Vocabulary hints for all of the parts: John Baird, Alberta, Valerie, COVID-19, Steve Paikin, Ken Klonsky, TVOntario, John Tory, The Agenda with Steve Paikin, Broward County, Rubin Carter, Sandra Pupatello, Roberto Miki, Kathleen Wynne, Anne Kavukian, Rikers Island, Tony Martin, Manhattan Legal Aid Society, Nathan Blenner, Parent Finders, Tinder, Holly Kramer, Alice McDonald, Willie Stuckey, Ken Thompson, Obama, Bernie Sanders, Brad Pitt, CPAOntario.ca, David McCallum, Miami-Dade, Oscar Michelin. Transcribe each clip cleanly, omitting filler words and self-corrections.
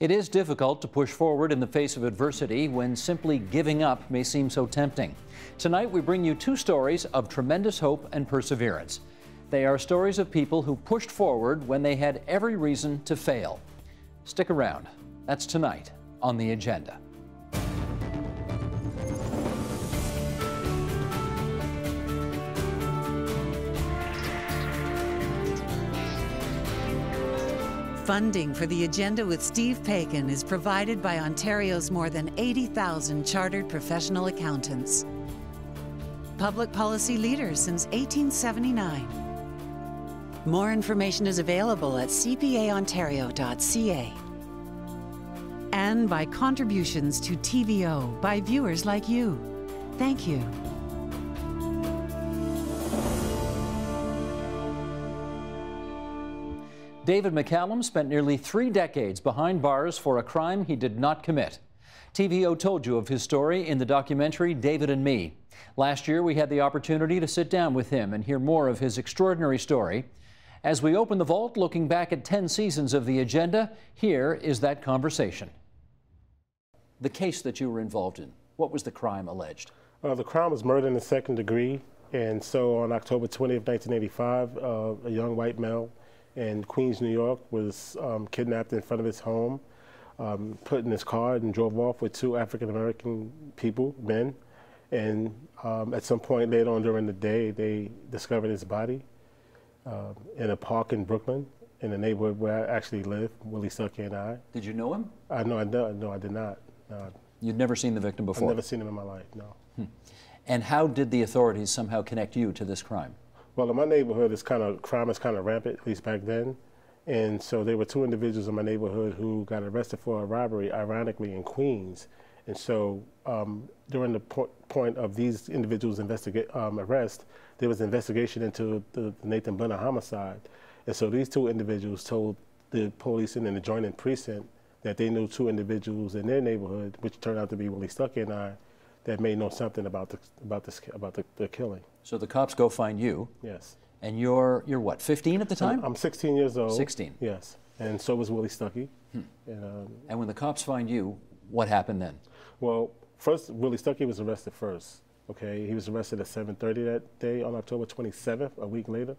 It is difficult to push forward in the face of adversity when simply giving up may seem so tempting. Tonight, we bring you two stories of tremendous hope and perseverance. They are stories of people who pushed forward when they had every reason to fail. Stick around. That's tonight on The Agenda. Funding for The Agenda with Steve Paikin is provided by Ontario's more than 80,000 chartered professional accountants. Public policy leaders since 1879. More information is available at CPAOntario.ca. And by contributions to TVO by viewers like you. Thank you. David McCallum spent nearly 3 decades behind bars for a crime he did not commit. TVO told you of his story in the documentary David and Me. Last year, we had the opportunity to sit down with him and hear more of his extraordinary story. As we open the vault, looking back at 10 seasons of The Agenda, here is that conversation. The case that you were involved in, what was the crime alleged? The crime was murder in the second degree. And so on October 20th, 1985, a young white male in Queens, New York, was kidnapped in front of his home, put in his car, and drove off with 2 African-American people, men. And at some point later on during the day, they discovered his body in a park in Brooklyn, in the neighborhood where I actually live, Willie Stuckey and I. Did you know him? No, I did not. No. You'd never seen the victim before? I've never seen him in my life, no. Hmm. And how did the authorities somehow connect you to this crime? Well, in my neighborhood, crime is kind of rampant, at least back then. And so there were 2 individuals in my neighborhood who got arrested for a robbery, ironically, in Queens. And so during the point of these individuals' arrest, there was an investigation into the Nathan Blenner homicide. And so these 2 individuals told the police in an adjoining precinct that they knew 2 individuals in their neighborhood, which turned out to be Willie Stuckey and I, that may know something about the killing. So the cops go find you. Yes. And you're what, 15 at the time? I'm 16 years old. 16. Yes. And so was Willie Stuckey. Hmm. And when the cops find you, what happened then? Well, first, Willie Stuckey was arrested first. Okay, he was arrested at 7:30 that day on October 27th, a week later,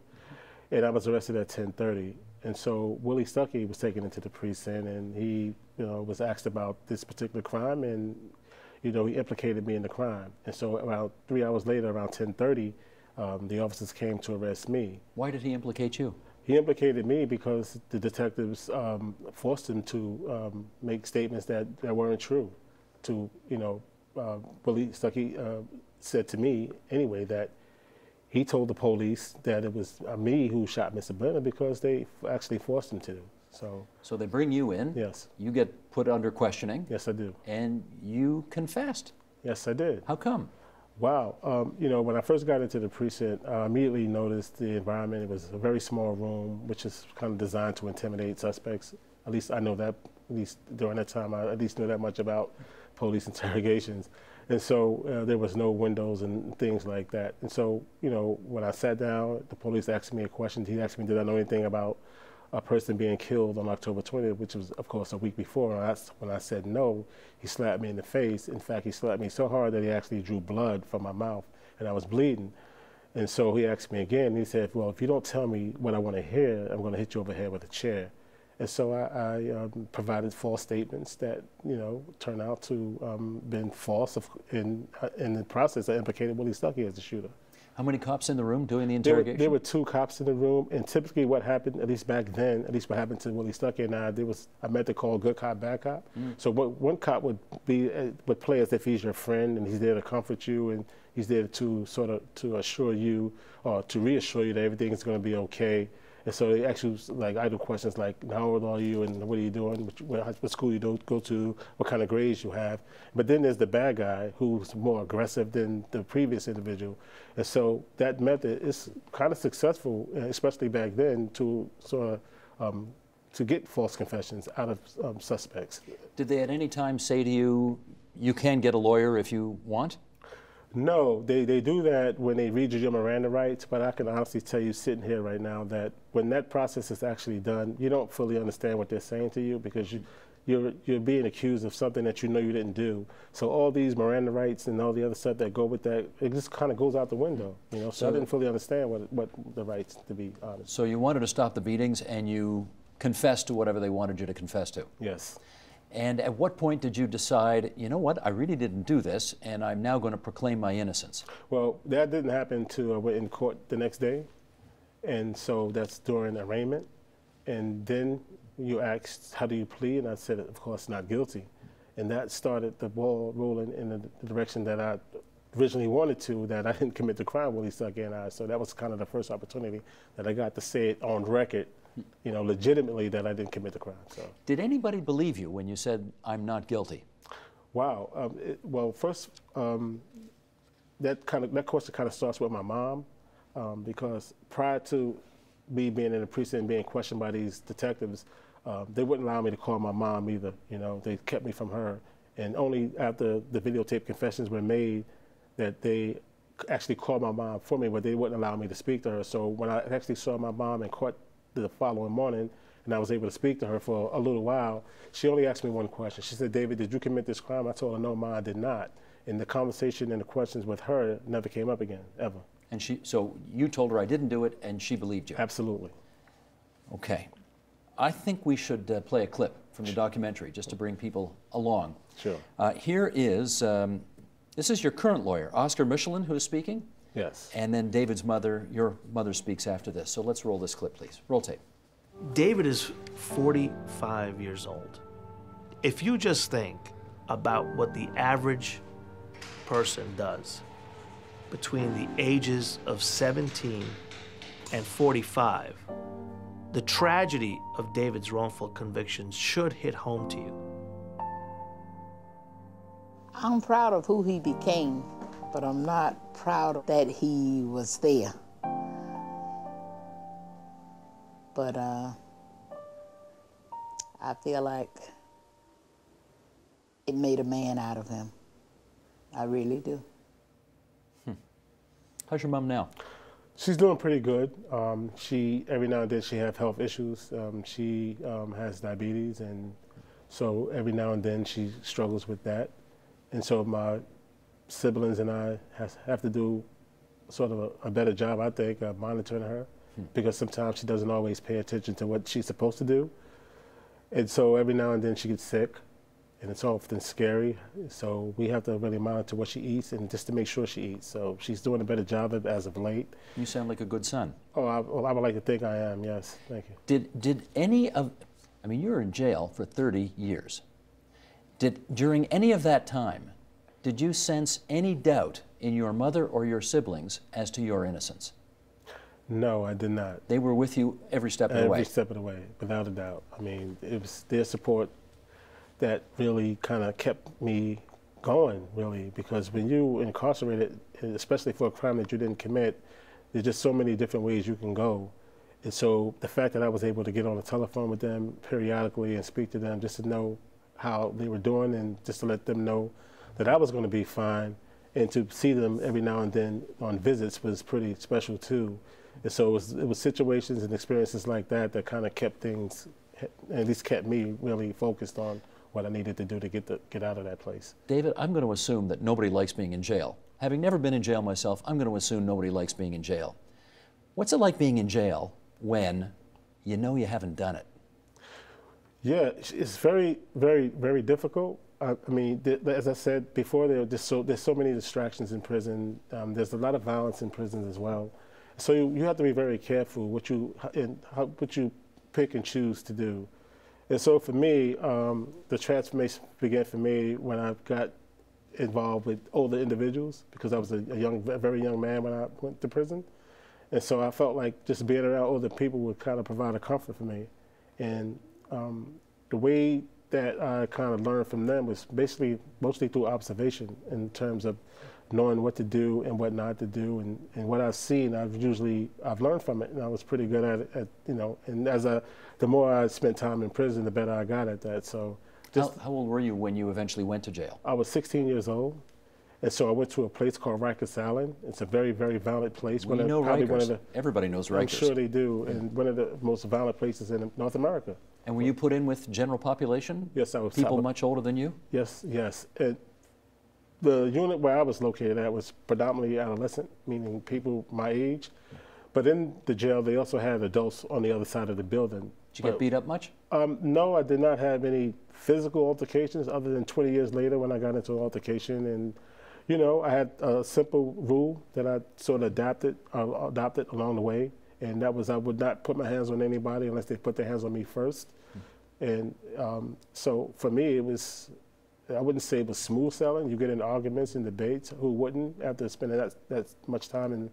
and I was arrested at 10:30. And so Willie Stuckey was taken into the precinct, and he, was asked about this particular crime, and he implicated me in the crime. And so about 3 hours later, around 10:30, the officers came to arrest me. Why did he implicate you? He implicated me because the detectives forced him to make statements that weren't true. To, Willie Stuckey said to me, anyway, that he told the police that it was me who shot Mr. Blenner because they actually forced him to. So they bring you in. Yes. You get put under questioning. Yes, I do. And you confessed. Yes, I did. How come? Wow. When I first got into the precinct, I immediately noticed the environment. It was a very small room, which is kind of designed to intimidate suspects. At least I know that, at least during that time, I at least knew that much about police interrogations. And so there was no windows and things like that. And so, when I sat down, the police asked me a question. He asked me, did I know anything about a person being killed on October 20th, which was, of course, a week before. When I said no, he slapped me in the face. In fact, he slapped me so hard that he actually drew blood from my mouth, and I was bleeding. And so he asked me again. He said, well, if you don't tell me what I want to hear, I'm going to hit you over the head with a chair. And so I provided false statements that, turned out to been false. In the process, I implicated Willie Stuckey as the shooter. How many cops in the room doing the interrogation? There were 2 cops in the room, and typically what happened, at least back then, at least what happened to Willie Stuckey and I meant to call good cop, bad cop. Mm. So one cop would play as if he's your friend, and he's there to comfort you, and he's there to sort of assure you, or to reassure you that everything is going to be okay. And so they actually idle questions like, how old are you, and what are you doing, what school you don't go to, what kind of grades you have. But then there's the bad guy who's more aggressive than the previous individual. And so that method is kind of successful, especially back then, to sort of to get false confessions out of suspects. Did they at any time say to you, you can get a lawyer if you want? No, they do that when they read you your Miranda rights, but I can honestly tell you sitting here right now that when that process is actually done, you don't fully understand what they're saying to you because you're being accused of something that you know you didn't do. So all these Miranda rights and all the other stuff that go with that, it just kind of goes out the window. You know, so I didn't fully understand what the rights, to be honest. So you wanted to stop the beatings, and you confessed to whatever they wanted you to confess to. Yes. And at what point did you decide, you know what, I really didn't do this, and I'm now going to proclaim my innocence? Well, that didn't happen until I went in court the next day. And so that's during arraignment. And then you asked, how do you plead? And I said, of course, not guilty. And that started the ball rolling in the direction that I originally wanted to, that I didn't commit the crime, Willie Stuckey and I. So that was kind of the first opportunity that I got to say it on record, you know, legitimately, that I didn't commit the crime. So. Did anybody believe you when you said, I'm not guilty? Wow. Well, first, that question kind of starts with my mom, because prior to me being in the precinct and being questioned by these detectives, they wouldn't allow me to call my mom either. You know, they kept me from her. And only after the videotape confessions were made that they actually called my mom for me, but they wouldn't allow me to speak to her. So when I actually saw my mom in court the following morning, and I was able to speak to her for a little while, she only asked me one question. She said, David, did you commit this crime? I told her, no, Ma, I did not. And the conversation and the questions with her never came up again, ever. And she, so you told her I didn't do it, and she believed you? Absolutely. Okay. I think we should play a clip from the documentary, just to bring people along. Sure. Here is, this is your current lawyer, Oscar Michelin, who is speaking. Yes. And then David's mother, your mother, speaks after this. So let's roll this clip, please. Roll tape. David is 45 years old. If you just think about what the average person does between the ages of 17 and 45, the tragedy of David's wrongful convictions should hit home to you. I'm proud of who he became, but I'm not proud that he was there. But I feel like it made a man out of him. I really do. How's your mom now? She's doing pretty good. She, every now and then, she has health issues. She has diabetes, and so every now and then she struggles with that. And so my siblings and I have to do sort of a better job, I think, of monitoring her, because sometimes she doesn't always pay attention to what she's supposed to do. And so every now and then she gets sick, and it's often scary. So we have to really monitor what she eats, and just to make sure she eats. So she's doing a better job as of late. You sound like a good son. Oh, I would like to think I am, yes. Thank you. Did any of, I mean, you were in jail for 30 years. During any of that time, did you sense any doubt in your mother or your siblings as to your innocence? No, I did not. They were with you every step of the way? Every step of the way, without a doubt. I mean, it was their support that really kind of kept me going, really, because when you're incarcerated, especially for a crime that you didn't commit, there's just so many different ways you can go. And so the fact that I was able to get on the telephone with them periodically and speak to them just to know how they were doing and just to let them know that I was going to be fine, and to see them every now and then on visits was pretty special too. And so it was situations and experiences like that that kind of kept things, at least kept me really focused on what I needed to do to get out of that place. David, I'm going to assume that nobody likes being in jail. Having never been in jail myself, I'm going to assume nobody likes being in jail. What's it like being in jail when you know you haven't done it? Yeah, it's very, very, very difficult. I mean, as I said before, there's so many distractions in prison. There's a lot of violence in prisons as well. So you have to be very careful what you pick and choose to do. And so for me, the transformation began for me when I got involved with older individuals, because I was a very young man when I went to prison. And so I felt like just being around older people would kind of provide a comfort for me. And the way that I kind of learned from them was basically mostly through observation, in terms of knowing what to do and what not to do, and what I've seen, I've learned from it, and I was pretty good at it, you know. And the more I spent time in prison, the better I got at that. So, how old were you when you eventually went to jail? I was 16 years old, and so I went to a place called Rikers Island. It's a very, very violent place. We know Rikers. Everybody knows Rikers. I'm sure they do, and one of the most violent places in North America. And were you put in with general population? Yes, I was. People much older than you? Yes, yes. The unit where I was located at was predominantly adolescent, meaning people my age. But in the jail, they also had adults on the other side of the building. Did you get beat up much? No, I did not have any physical altercations other than 20 years later when I got into an altercation. And, you know, I had a simple rule that I sort of adopted along the way. And that was I would not put my hands on anybody unless they put their hands on me first. And so for me, it was, I wouldn't say it was smooth sailing. You get in arguments and debates. Who wouldn't after spending that much time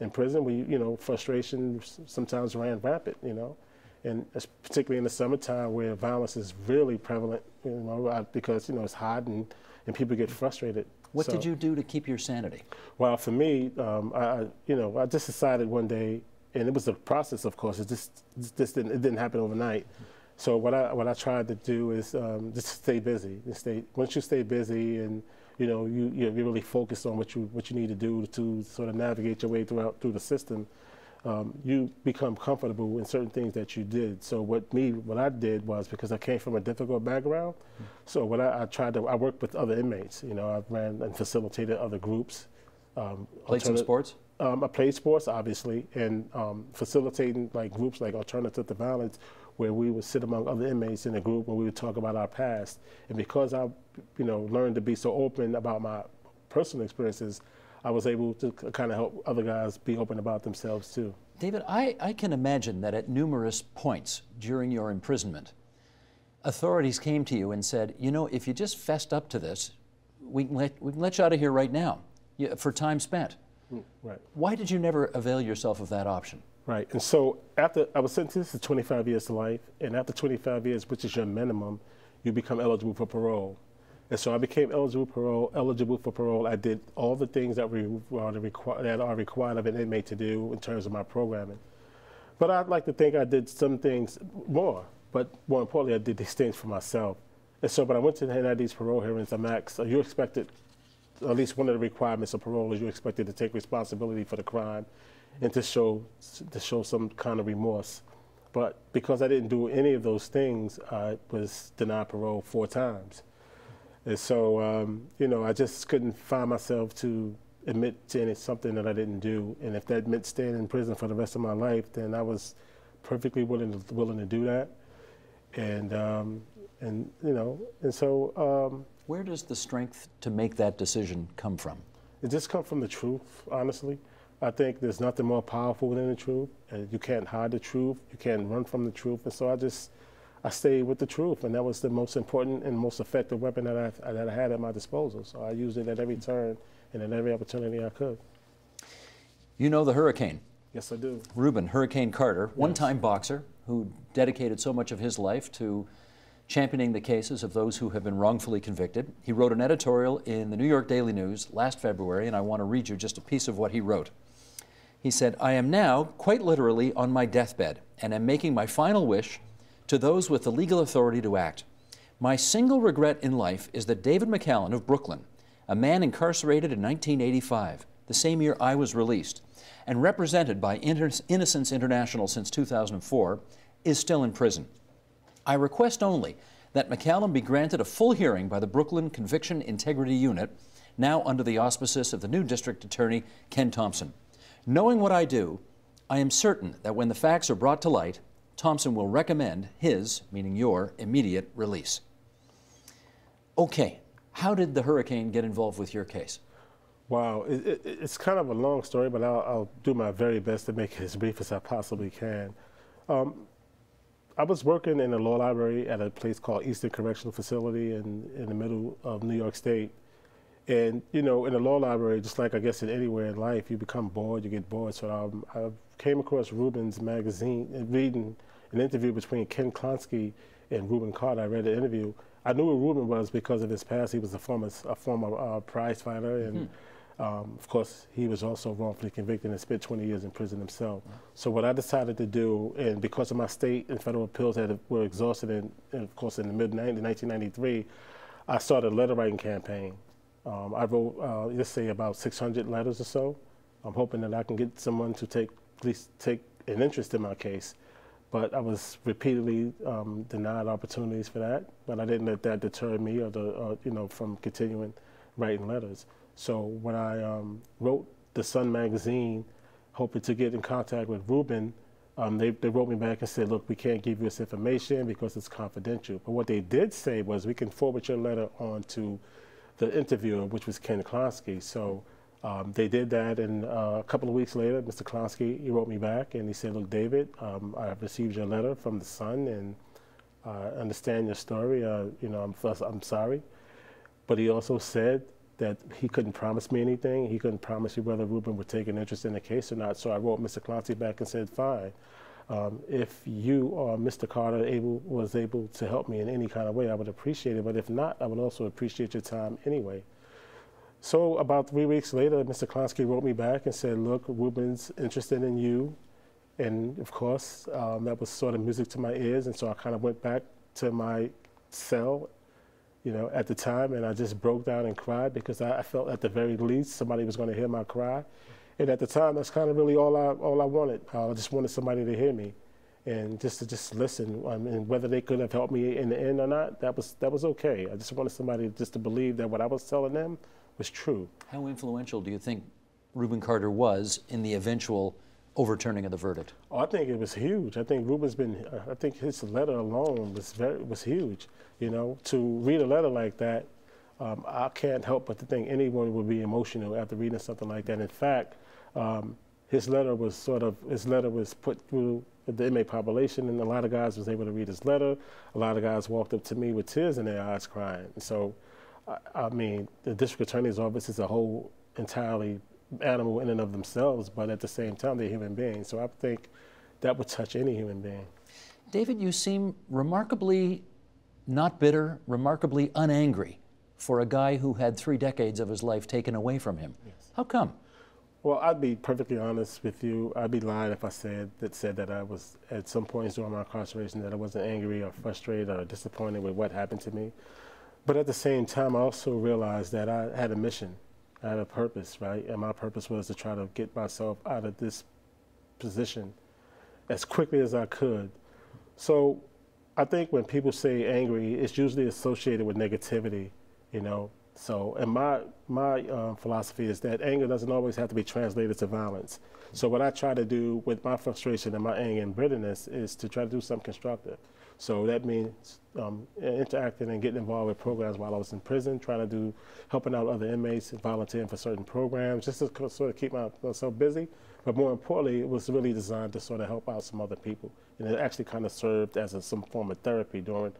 in prison? Where, you know, frustration sometimes ran rampant, you know. And particularly in the summertime where violence is really prevalent, you know, because, you know, it's hot and people get frustrated. What did you do to keep your sanity? Well, for me, I just decided one day, and it was a process, of course. It didn't happen overnight. So what I tried to do is just stay busy. Once you stay busy, and you know you're really focused on what you need to do to sort of navigate your way through the system, you become comfortable in certain things that you did. So what I did was, because I came from a difficult background, so I worked with other inmates. You know, I ran and facilitated other groups. Played some sports. I played sports, obviously, and facilitating like groups like Alternative to Violence, where we would sit among other inmates in a group and we would talk about our past. And because I, you know, learned to be so open about my personal experiences, I was able to kind of help other guys be open about themselves too. David, I can imagine that at numerous points during your imprisonment, authorities came to you and said, you know, if you just fessed up to this, we can let you out of here right now for time spent. Right. Why did you never avail yourself of that option? Right. And so after I was sentenced to 25 years to life, and after 25 years, which is your minimum, you become eligible for parole. And so I became eligible for parole. I did all the things that are required of an inmate to do in terms of my programming. But I'd like to think I did some things more. But more importantly, I did these things for myself. And so when I went to these parole hearings, I'm asked, are you expected? At least one of the requirements of parole is you're expected to take responsibility for the crime and to show some kind of remorse. But because I didn't do any of those things, I was denied parole 4 times. And so, you know, I just couldn't find myself to admit to something that I didn't do. And if that meant staying in prison for the rest of my life, then I was perfectly willing to do that. And you know, and so... Where does the strength to make that decision come from? It just comes from the truth, honestly. I think there's nothing more powerful than the truth. You can't hide the truth. You can't run from the truth. And so I stayed with the truth. And that was the most important and most effective weapon that I had at my disposal. So I used it at every turn and at every opportunity I could. You know the hurricane. Yes, I do. Rubin, Hurricane Carter, one-time boxer who dedicated so much of his life to championing the cases of those who have been wrongfully convicted. He wrote an editorial in the New York Daily News last February, and I want to read you just a piece of what he wrote. He said, I am now quite literally on my deathbed and am making my final wish to those with the legal authority to act. My single regret in life is that David McCallum of Brooklyn, a man incarcerated in 1985, the same year I was released, and represented by Innocence International since 2004, is still in prison. I request only that McCallum be granted a full hearing by the Brooklyn Conviction Integrity Unit, now under the auspices of the new District Attorney, Ken Thompson. Knowing what I do, I am certain that when the facts are brought to light, Thompson will recommend his, meaning your, immediate release. Okay, how did the hurricane get involved with your case? Wow, it's kind of a long story, but I'll do my very best to make it as brief as I possibly can. I was working in a law library at a place called Eastern Correctional Facility in the middle of New York State. And, you know, in a law library, just like I guess in anywhere in life, you become bored, you get bored. So I came across Rubin's magazine and reading an interview between Ken Klonsky and Rubin Carter. I read the interview. I knew who Rubin was because of his past. He was a former prize fighter. And, of course, he was also wrongfully convicted and spent 20 years in prison himself. So what I decided to do, and because of my state and federal appeals were exhausted, and of course in the mid-1993, I started a letter writing campaign. I wrote, let's say, about 600 letters or so. I'm hoping that I can get someone to at least take an interest in my case. But I was repeatedly denied opportunities for that. But I didn't let that deter me or from continuing writing letters. So when I wrote the Sun magazine, hoping to get in contact with Rubin, they wrote me back and said, look, we can't give you this information because it's confidential. But what they did say was, we can forward your letter on to the interviewer, which was Ken Klonsky. So they did that, and a couple of weeks later, Mr. Klonsky, he wrote me back and he said, look, David, I received your letter from the Sun, and I understand your story. I'm sorry. But he also said that he couldn't promise me anything. He couldn't promise me whether Rubin would take an interest in the case or not. So I wrote Mr. Klonsky back and said, fine. If you or Mr. Carter was able to help me in any kind of way, I would appreciate it. But if not, I would also appreciate your time anyway. So about 3 weeks later, Mr. Klonsky wrote me back and said, look, Rubin's interested in you. And of course, that was sort of music to my ears. And so I kind of went back to my cell at the time, and I just broke down and cried, because I felt at the very least somebody was going to hear my cry. And at the time, that's kind of really all I wanted. I just wanted somebody to hear me and just to listen. I mean, whether they could have helped me in the end or not, that was okay. I just wanted somebody just to believe that what I was telling them was true. How influential do you think Rubin Carter was in the eventual overturning of the verdict? Oh, I think it was huge. I think Rubin's been, I think his letter alone was huge. To read a letter like that, I can't help but to think anyone would be emotional after reading something like that. In fact, his letter was put through the inmate population, and a lot of guys was able to read his letter. A lot of guys walked up to me with tears in their eyes crying. So, I mean, the district attorney's office is a whole entirely animal in and of themselves, but at the same time, they're human beings. So I think that would touch any human being. David, you seem remarkably not bitter, remarkably unangry for a guy who had 3 decades of his life taken away from him. Yes. How come? Well, I'd be perfectly honest with you. I'd be lying if I said that I was, at some points during my incarceration, that I wasn't angry or frustrated or disappointed with what happened to me. But at the same time, I also realized that I had a mission. I had a purpose, right? And my purpose was to try to get myself out of this position as quickly as I could. So I think when people say angry, it's usually associated with negativity, So, and my philosophy is that anger doesn't always have to be translated to violence. So what I try to do with my frustration and my anger and bitterness is to try to do something constructive. So that means interacting and getting involved with programs while I was in prison, helping out other inmates and volunteering for certain programs, just to sort of keep myself busy. But more importantly, it was really designed to sort of help out some other people. And it actually kind of served as some form of therapy during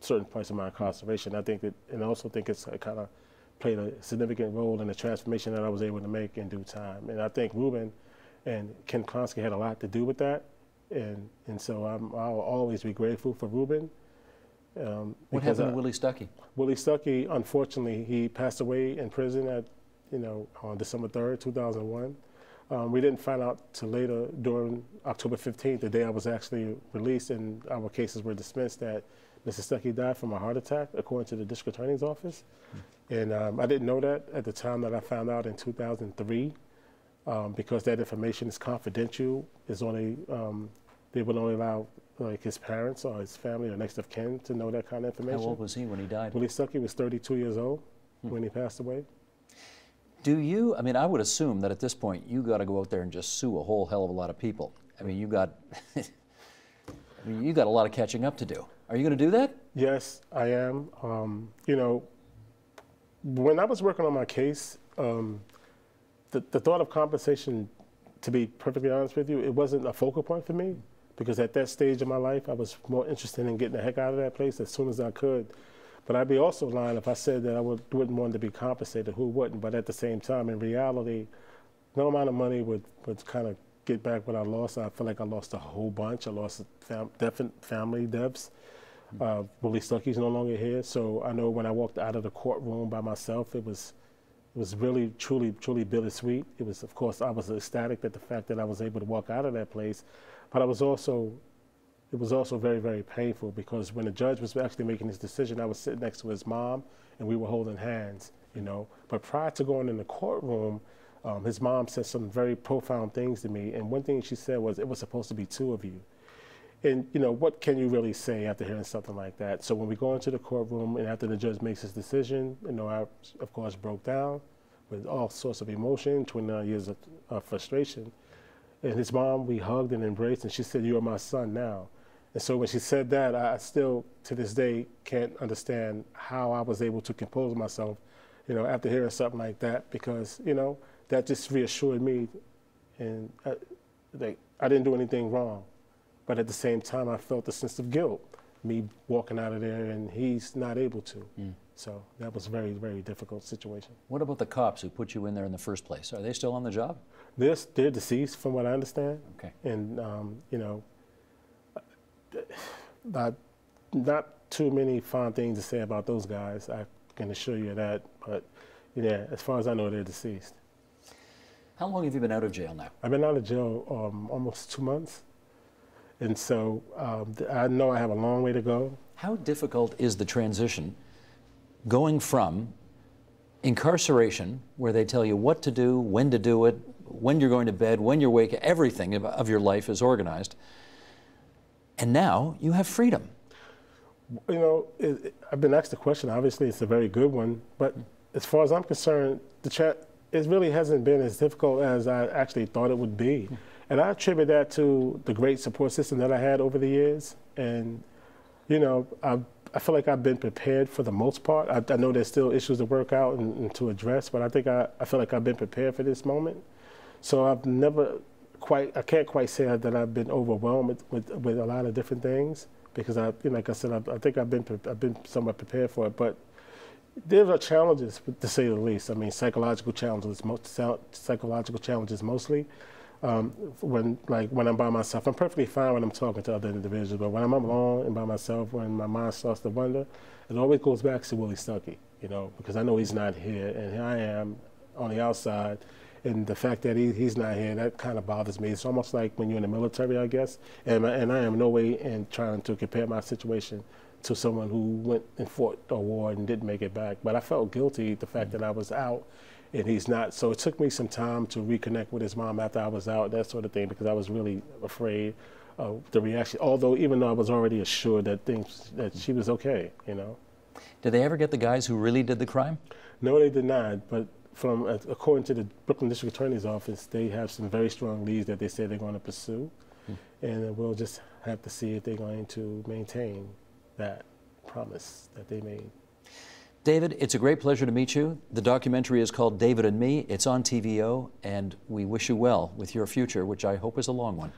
certain parts of my incarceration. I think that, and I also think it kind of played a significant role in the transformation that I was able to make in due time. And I think Rubin and Ken Klonsky had a lot to do with that. And so I'll always be grateful for Rubin. What happened to Willie Stuckey? Willie Stuckey, unfortunately, he passed away in prison on December 3rd, 2001. We didn't find out till later, during October 15th, the day I was actually released and our cases were dismissed, that Mr. Stuckey died from a heart attack, according to the district attorney's office. And I didn't know that at the time that I found out in 2003, because that information is confidential. They would only allow his parents or his family or next of kin to know that kind of information. How old was he when he died? Willie Stuckey was 32 years old when he passed away. I mean, I would assume that at this point you got to go out there and just sue a whole hell of a lot of people. I mean, you got a lot of catching up to do. Are you going to do that? Yes, I am. When I was working on my case, the thought of compensation, to be perfectly honest with you, it wasn't a focal point for me, because at that stage of my life, I was more interested in getting the heck out of that place as soon as I could. But I'd be also lying if I said that I wouldn't want to be compensated. Who wouldn't? But at the same time, in reality, no amount of money would kind of get back what I lost. I feel like I lost a whole bunch. I lost family debts. Willie Stuckey's no longer here. So I know when I walked out of the courtroom by myself, it was really, truly, truly bittersweet. It was, of course, I was ecstatic at the fact that I was able to walk out of that place, but it was also very, very painful, because when the judge was actually making his decision, I was sitting next to his mom, and we were holding hands, But prior to going in the courtroom, his mom said some very profound things to me, and one thing she said was, it was supposed to be two of you. And, you know, what can you really say after hearing something like that? So when we go into the courtroom and after the judge makes his decision, you know, I, of course, broke down with all sorts of emotion, 29 years of frustration. And his mom, we hugged and embraced, and she said, "You are my son now." And so when she said that, I still, to this day, can't understand how I was able to compose myself, you know, after hearing something like that, because, you know, that just reassured me. And I didn't do anything wrong. But at the same time, I felt a sense of guilt, me walking out of there, and he's not able to. Mm. So that was a very, very difficult situation. What about the cops who put you in there in the first place? Are they still on the job? They're deceased, from what I understand. Okay. And, you know, not too many fond things to say about those guys, I can assure you that. But, yeah, as far as I know, they're deceased. How long have you been out of jail now? I've been out of jail almost 2 months. And so I know I have a long way to go. How difficult is the transition going from incarceration, where they tell you what to do it, when you're going to bed, when you're awake, everything of your life is organized, and now you have freedom? You know, I've been asked the question. Obviously, it's a very good one. But as far as I'm concerned, it really hasn't been as difficult as I actually thought it would be. Mm. And I attribute that to the great support system that I had over the years. And, you know, I feel like I've been prepared for the most part. I know there's still issues to work out and to address, but I think I feel like I've been prepared for this moment. So I've never quite, I can't quite say that I've been overwhelmed with a lot of different things, because I, you know, like I said, I think I've been somewhat prepared for it. But there are challenges, to say the least. I mean, psychological challenges mostly. When I'm by myself, I'm perfectly fine when I'm talking to other individuals, but when I'm alone and by myself, when my mind starts to wander, it always goes back to Willie Stuckey, you know, because I know he's not here, and here I am on the outside, and the fact that he's not here, that kind of bothers me. It's almost like when you're in the military, I guess, and I am no way in trying to compare my situation to someone who went and fought a war and didn't make it back, but I felt guilty the fact that I was out and he's not. So it took me some time to reconnect with his mom after I was out, that sort of thing, because I was really afraid of the reaction, although even though I was already assured that she was okay, you know. Did they ever get the guys who really did the crime? No, they did not, but from, according to the Brooklyn District Attorney's Office, they have some very strong leads that they say they're going to pursue, and we'll just have to see if they're going to maintain that promise that they made. David, it's a great pleasure to meet you. The documentary is called David and Me. It's on TVO, and we wish you well with your future, which I hope is a long one.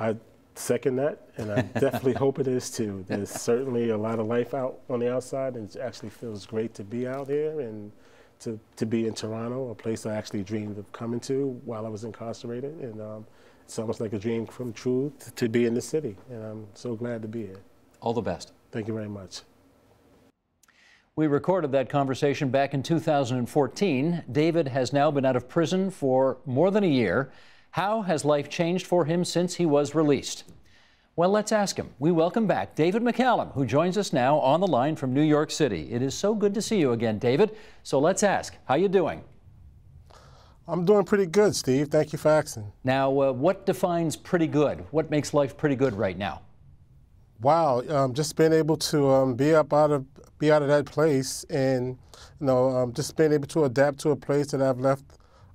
I second that, and I definitely hope it is too. There's certainly a lot of life out on the outside, and it actually feels great to be out here and to be in Toronto, a place I actually dreamed of coming to while I was incarcerated. And it's almost like a dream come true to be in the city, and I'm so glad to be here. All the best. Thank you very much. We recorded that conversation back in 2014. David has now been out of prison for more than a year. How has life changed for him since he was released? Well, let's ask him. We welcome back David McCallum, who joins us now on the line from New York City. It is so good to see you again, David. So let's ask, how you doing? I'm doing pretty good, Steve. Thank you for asking. Now, what defines pretty good? What makes life pretty good right now? Wow, just being able to be out of that place, and you know, just being able to adapt to a place that I've left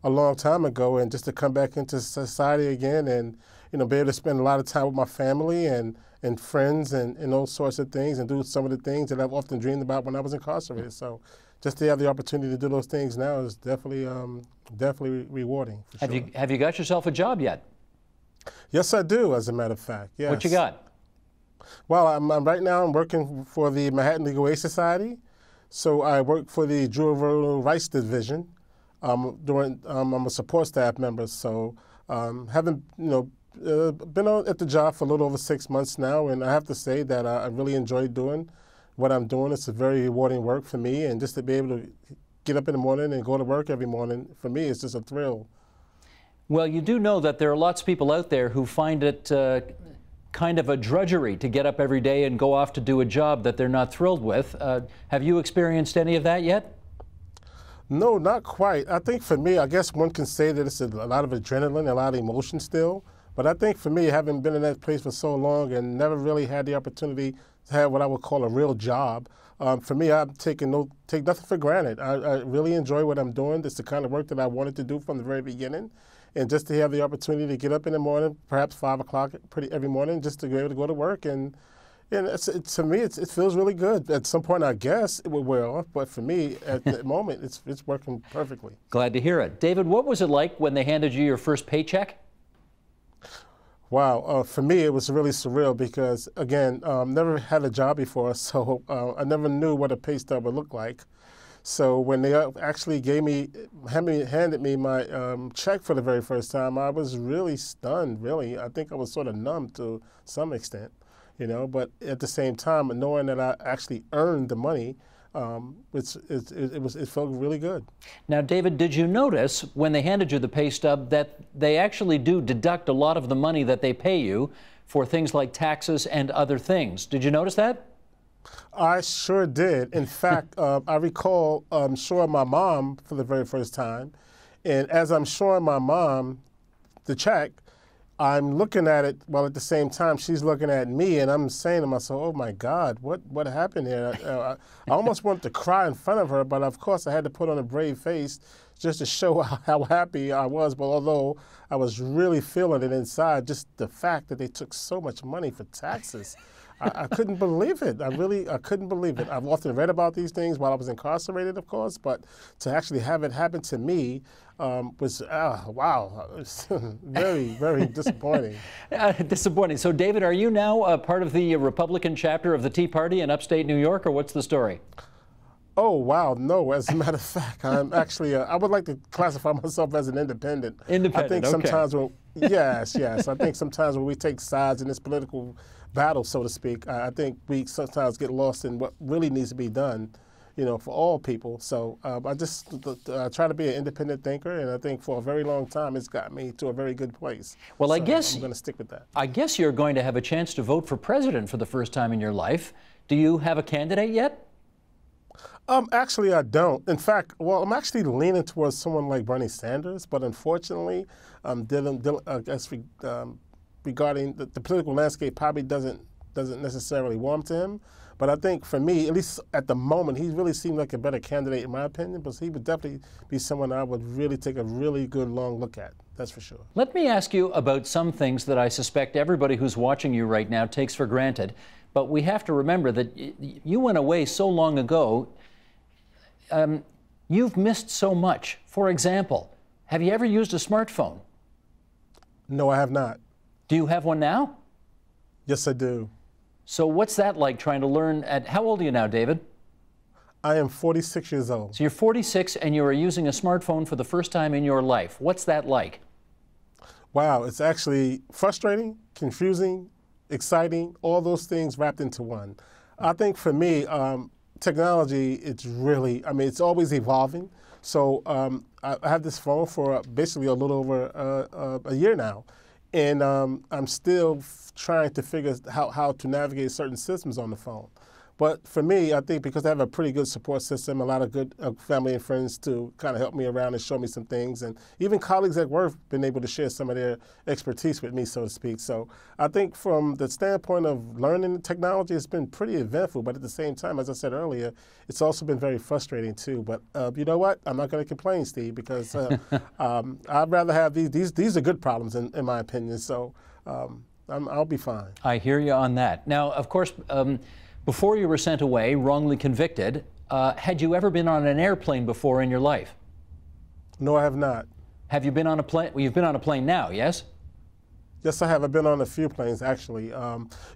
a long time ago, and just to come back into society again, and you know, be able to spend a lot of time with my family and friends and all sorts of things, and do some of the things that I've often dreamed about when I was incarcerated. So, just to have the opportunity to do those things now is definitely definitely rewarding. For sure. Have you got yourself a job yet? Yes, I do. As a matter of fact, yes. What you got? Well, right now I'm working for the Manhattan Legal Aid Society, so I work for the Juvenile Rights Division. I'm a support staff member, so having been at the job for a little over 6 months now, and I have to say that I really enjoy doing what I'm doing. It's a very rewarding work for me, and just to be able to get up in the morning and go to work every morning, for me, it's just a thrill. Well, you do know that there are lots of people out there who find it kind of a drudgery to get up every day and go off to do a job that they're not thrilled with. Have you experienced any of that yet? No, not quite. I think for me, I guess one can say that it's a lot of adrenaline, a lot of emotion still, but But I think for me, having been in that place for so long and never really had the opportunity to have what I would call a real job, for me, I'm taking take nothing for granted. I really enjoy what I'm doing. It's the kind of work that I wanted to do from the very beginning. And just to have the opportunity to get up in the morning, perhaps 5 o'clock every morning, just to be able to go to work. And to me, it feels really good. At some point, I guess it will wear off, but for me, at the moment, it's working perfectly. Glad to hear it. David, what was it like when they handed you your first paycheck? Wow, for me, it was really surreal because, again, never had a job before, so I never knew what a pay stub would look like. So when they actually handed me my check for the very first time, I was really stunned, really. I think I was sort of numb to some extent, you know, but at the same time, knowing that I actually earned the money, it felt really good. Now, David, did you notice when they handed you the pay stub that they actually do deduct a lot of the money that they pay you for things like taxes and other things? Did you notice that? I sure did. In fact, I recall showing my mom for the very first time. And as I'm showing my mom the check, I'm looking at it while at the same time she's looking at me, and I'm saying to myself, oh my God, what happened here? I almost wanted to cry in front of her, but of course I had to put on a brave face just to show how happy I was. But although I was really feeling it inside, just the fact that they took so much money for taxes. I couldn't believe it. I couldn't believe it. I've often read about these things while I was incarcerated, of course, but to actually have it happen to me was, wow, very, very disappointing. Disappointing. So, David, are you now part of the Republican chapter of the Tea Party in upstate New York, or what's the story? Oh, wow, no. As a matter of fact, I'm actually, I would like to classify myself as an independent. Independent, I think sometimes okay. Yes. I think sometimes when we take sides in this political battle, so to speak, I think we sometimes get lost in what really needs to be done, you know, for all people. So I just try to be an independent thinker, and I think for a very long time it's got me to a very good place. Well, so I guess I'm going to stick with that. I guess you're going to have a chance to vote for president for the first time in your life. Do you have a candidate yet? Actually, I don't. In fact, well, I'm actually leaning towards someone like Bernie Sanders, but unfortunately, I guess regarding the political landscape probably doesn't necessarily warm to him. But I think for me, at least at the moment, he really seemed like a better candidate in my opinion, but he would definitely be someone I would really take a really good long look at, that's for sure. Let me ask you about some things that I suspect everybody who's watching you right now takes for granted. But we have to remember that you went away so long ago, you've missed so much. For example, have you ever used a smartphone? No, I have not. Do you have one now? Yes, I do. So what's that like trying to learn at, how old are you now, David? I am 46 years old. So you're 46 and you are using a smartphone for the first time in your life. What's that like? Wow, it's actually frustrating, confusing, exciting, all those things wrapped into one. I think for me, technology, it's really, I mean, it's always evolving. So I have this phone for basically a little over a year now. And I'm still trying to figure out how to navigate certain systems on the phone. But for me, I think because I have a pretty good support system, a lot of good family and friends to kind of help me around and show me some things. And even colleagues at work have been able to share some of their expertise with me, so to speak. So I think from the standpoint of learning technology, it's been pretty eventful. But at the same time, as I said earlier, it's also been very frustrating, too. But you know what? I'm not going to complain, Steve, because I'd rather have these are good problems, in my opinion. So I'll be fine. I hear you on that. Now, of course, before you were sent away, wrongly convicted, had you ever been on an airplane before in your life? No, I have not. Have you been on a plane? Well, you've been on a plane now, yes? Yes, I have. I've been on a few planes, actually.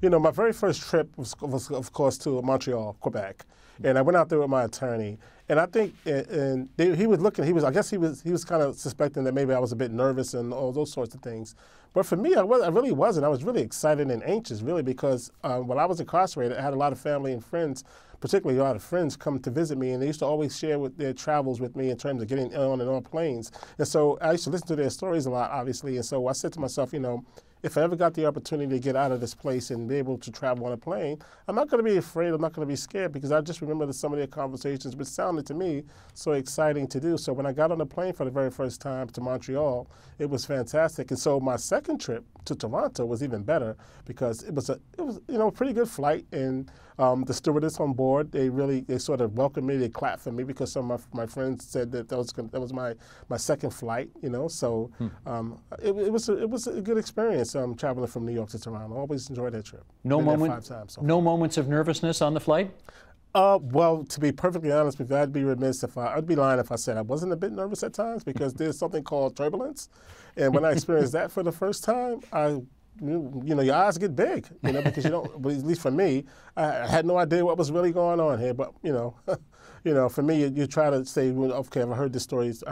You know, my very first trip was, of course, to Montreal, Quebec. And I went out there with my attorney. And I think, he was looking, I guess he was kind of suspecting that maybe I was a bit nervous and all those sorts of things. But for me, I really wasn't. I was really excited and anxious, really, because when I was incarcerated, I had a lot of family and friends, particularly a lot of friends come to visit me, and they used to always share with their travels with me in terms of getting on and off planes. And so I used to listen to their stories a lot, obviously. And so I said to myself, you know, if I ever got the opportunity to get out of this place and be able to travel on a plane, I'm not going to be afraid, I'm not going to be scared, because I just remember some of their conversations, which sounded to me so exciting to do. So when I got on the plane for the very first time to Montreal, it was fantastic. And so my second trip to Toronto was even better, because it was you know, a pretty good flight, and the stewardess on board, they sort of welcomed me, they clapped for me, because some of my friends said that that was my second flight, you know. So it was a good experience traveling from New York to Toronto. I always enjoyed that trip. No moments of nervousness on the flight? Well, to be perfectly honest with you, I'd be remiss if I'd be lying if I said I wasn't a bit nervous at times, because there's something called turbulence, and when I experienced that for the first time, you know, your eyes get big, you know, because you don't, well, at least for me, I had no idea what was really going on here, but, you know, you know, for me, you try to say, well, okay, I've heard these stories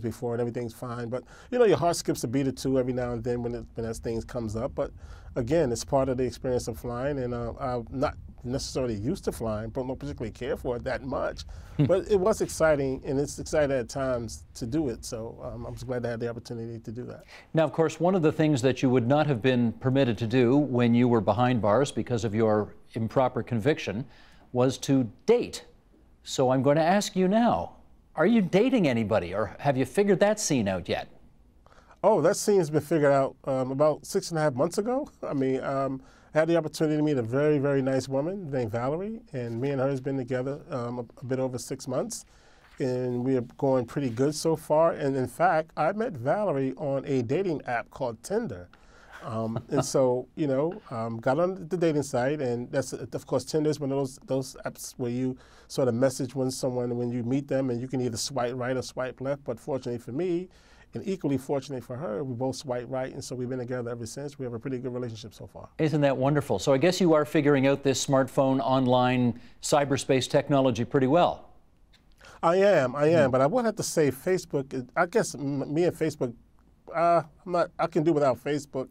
before and everything's fine, but, you know, your heart skips a beat or two every now and then when that thing comes up, but again, it's part of the experience of flying, and I'm not necessarily used to flying, but don't particularly care for it that much, but it was exciting, and it's exciting at times to do it, so I'm just glad to have the opportunity to do that. Now, of course, one of the things that you would not have been permitted to do when you were behind bars because of your improper conviction was to date. So I'm going to ask you now, are you dating anybody, or have you figured that scene out yet? Oh, that scene's been figured out about 6.5 months ago. I mean, I had the opportunity to meet a very, very nice woman named Valerie, and me and her has been together a bit over 6 months, and we are going pretty good so far. And in fact, I met Valerie on a dating app called Tinder. And so, you know, got on the dating site, and that's, of course, Tinder is one of those apps where you sort of message someone when you meet them, and you can either swipe right or swipe left. But fortunately for me, and equally fortunate for her, we both swiped right, and so we've been together ever since. We have a pretty good relationship so far. Isn't that wonderful? So I guess you are figuring out this smartphone, online, cyberspace technology pretty well. I am, but I would have to say Facebook, I guess me and Facebook, I can do without Facebook.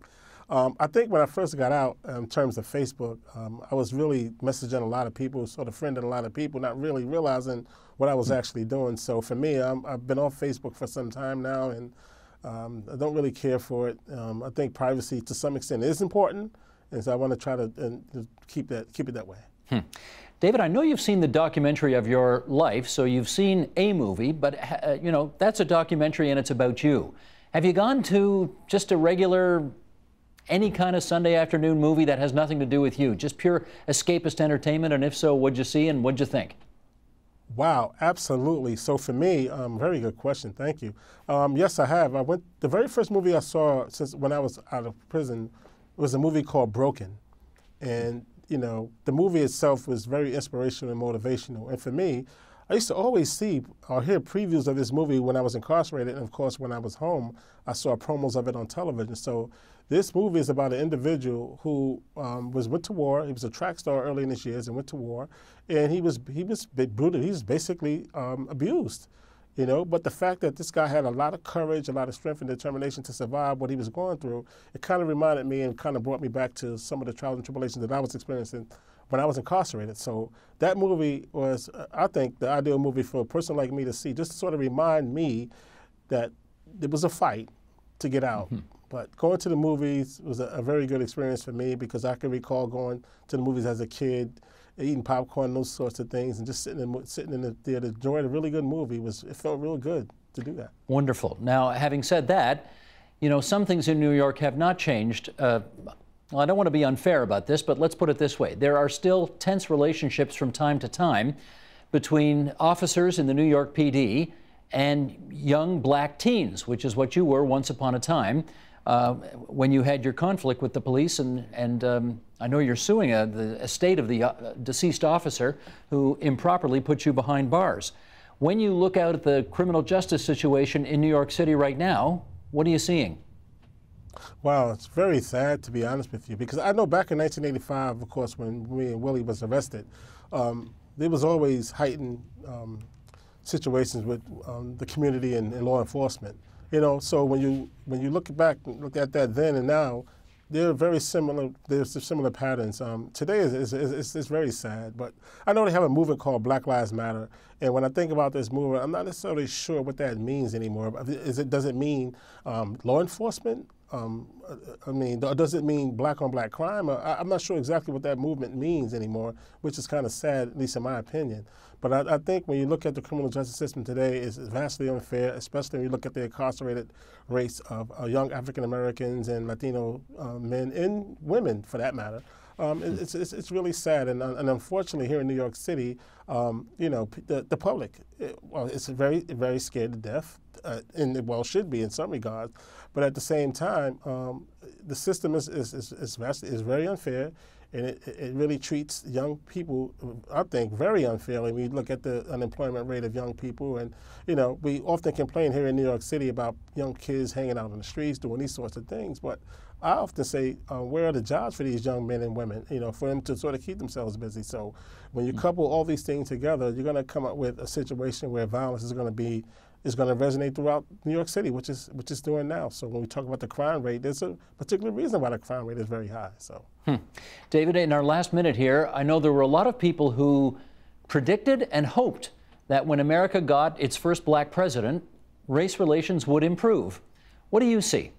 I think when I first got out, in terms of Facebook, I was really messaging a lot of people, sort of friending a lot of people, not really realizing what I was actually doing. So for me, I've been off Facebook for some time now, and I don't really care for it. I think privacy, to some extent, is important, and so I want to try to keep it that way. David, I know you've seen the documentary of your life, so you've seen a movie, but you know, that's a documentary and it's about you. Have you gone to just a regular, any kind of Sunday afternoon movie that has nothing to do with you, just pure escapist entertainment? And if so, what'd you see and what'd you think? Wow, absolutely. So for me, very good question, thank you. Yes, I have. The very first movie I saw since when I was out of prison was a movie called Broken. And, you know, the movie itself was very inspirational and motivational. And for me, I used to always see or hear previews of this movie when I was incarcerated, and of course when I was home, I saw promos of it on television. So this movie is about an individual who went to war. He was a track star early in his years and went to war, and he was brutally, he was basically abused, you know. But the fact that this guy had a lot of courage, a lot of strength and determination to survive what he was going through, it kind of reminded me and kind of brought me back to some of the trials and tribulations that I was experiencing when I was incarcerated. So that movie was, I think, the ideal movie for a person like me to see, just to sort of remind me that there was a fight to get out. But going to the movies was a very good experience for me, because I can recall going to the movies as a kid, eating popcorn, those sorts of things, and just sitting in the theater, enjoying a really good movie. It felt real good to do that. Wonderful. Now, having said that, you know, some things in New York have not changed. Well, I don't want to be unfair about this, but let's put it this way. There are still tense relationships from time to time between officers in the New York PD and young black teens, which is what you were once upon a time when you had your conflict with the police. And I know you're suing the estate of the deceased officer who improperly put you behind bars. When you look out at the criminal justice situation in New York City right now, what are you seeing? Wow, it's very sad, to be honest with you, because I know back in 1985, of course, when me and Willie was arrested, there was always heightened situations with the community and law enforcement. You know, so when you look at that then and now, They're very similar. There's similar patterns. Today is very sad, but I know they have a movement called Black Lives Matter, and when I think about this movement, I'm not necessarily sure what that means anymore. Does it mean law enforcement? I mean, does it mean black-on-black crime? I'm not sure exactly what that movement means anymore, which is kind of sad, at least in my opinion. But I think when you look at the criminal justice system today, it's vastly unfair, especially when you look at the incarcerated rates of young African-Americans and Latino men and women, for that matter. It's really sad, and unfortunately here in New York City, you know, the public, well, it's very, very scared to death, and it, well, should be in some regards, but at the same time, the system is very unfair, and it really treats young people, I think, very unfairly. We look at the unemployment rate of young people, and you know, we often complain here in New York City about young kids hanging out on the streets, doing these sorts of things, but I often say, where are the jobs for these young men and women, you know, for them to sort of keep themselves busy? So when you couple all these things together, you're going to come up with a situation where violence is going to resonate throughout New York City, which is doing now. So when we talk about the crime rate, there's a particular reason why the crime rate is very high. So, David, in our last minute here, I know there were a lot of people who predicted and hoped that when America got its first black president, race relations would improve. What do you see?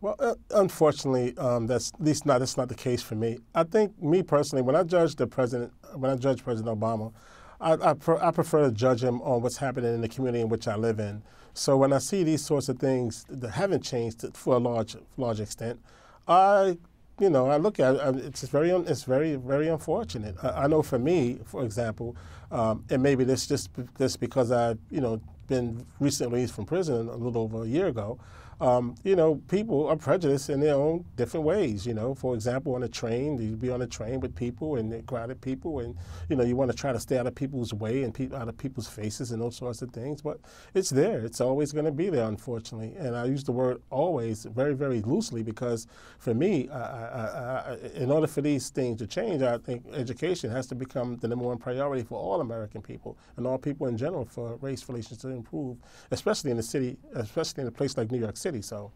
Well, unfortunately, that's at least not, that's not the case for me. I think, me personally, when I judge the president, when I judge President Obama, I prefer to judge him on what's happening in the community in which I live in. So when I see these sorts of things that haven't changed for a large extent, I look at it. It's very unfortunate. I know for me, for example, and maybe this just because I've been recently released from prison a little over a year ago. You know, people are prejudiced in their own different ways. You know, for example, on a train, you'd be on a train with people and crowded people, and you know, you want to try to stay out of people's way and out of people's faces and those sorts of things. But it's there; it's always going to be there, unfortunately. And I use the word "always" very, very loosely because, for me, I in order for these things to change, I think education has to become the number one priority for all American people and all people in general for race relations to improve, especially in the city, especially in a place like New York City. So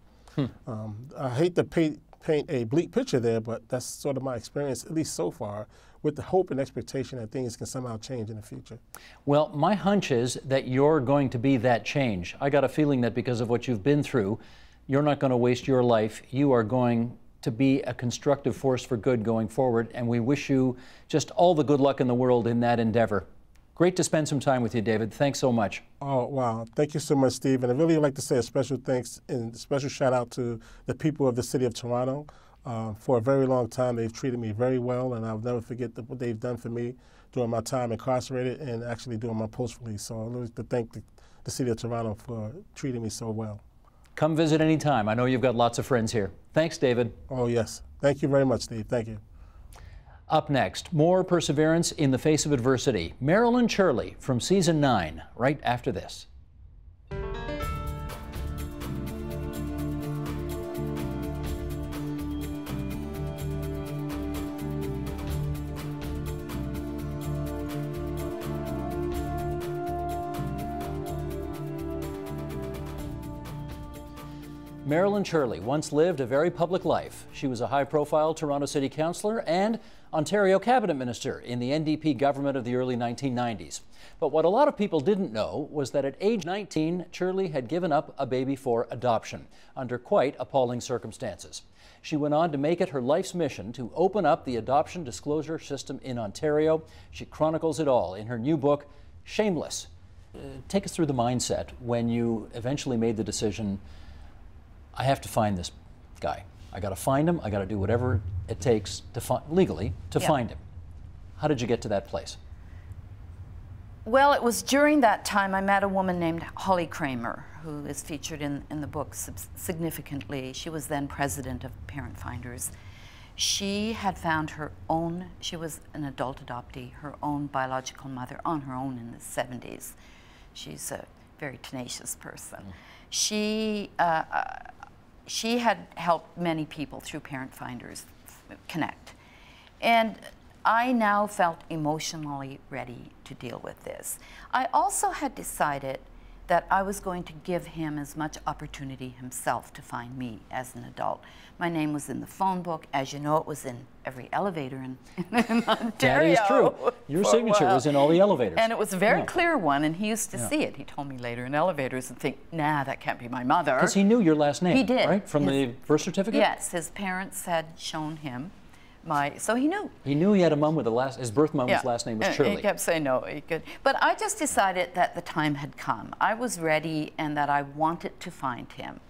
I hate to paint a bleak picture there, but that's sort of my experience, at least so far, with the hope and expectation that things can somehow change in the future. Well, my hunch is that you're going to be that change. I got a feeling that because of what you've been through, you're not going to waste your life. You are going to be a constructive force for good going forward, and we wish you just all the good luck in the world in that endeavor. Great to spend some time with you, David. Thanks so much. Oh, wow. Thank you so much, Steve. And I really would like to say a special thanks and a special shout out to the people of the city of Toronto. For a very long time, they've treated me very well, and I'll never forget what they've done for me during my time incarcerated and actually during my post-release. So I would like to thank the city of Toronto for treating me so well. Come visit anytime. I know you've got lots of friends here. Thanks, David. Oh, yes. Thank you very much, Steve. Thank you. Up next, more perseverance in the face of adversity. Marilyn Churley from Season 9, right after this. Marilyn Churley once lived a very public life. She was a high-profile Toronto City Councillor and Ontario Cabinet Minister in the NDP government of the early 1990s. But what a lot of people didn't know was that at age 19, Churley had given up a baby for adoption under quite appalling circumstances. She went on to make it her life's mission to open up the adoption disclosure system in Ontario. She chronicles it all in her new book, Shameless. Take us through the mindset when you eventually made the decision, I have to find this guy. I got to find him. I got to do whatever it takes to legally to find him. How did you get to that place? Well, it was during that time I met a woman named Holly Kramer, who is featured in the book significantly. She was then president of Parent Finders. She had found her own, she was an adult adoptee, her own biological mother on her own in the 70s. She's a very tenacious person. Mm. She had helped many people through Parent Finders connect. And I now felt emotionally ready to deal with this. I also had decided that I was going to give him as much opportunity himself to find me as an adult. My name was in the phone book. As you know, it was in every elevator in Ontario. That is true. Your signature was in all the elevators. And it was a very clear one, and he used to see it. He told me later in elevators and think, nah, that can't be my mother. Because he knew your last name, right? From the birth certificate? Yes, his parents had shown him. So he knew. He knew he had a mom with a last, his birth mom, whose last name was Shirley. He kept saying no, he could. But I just decided that the time had come. I was ready and that I wanted to find him.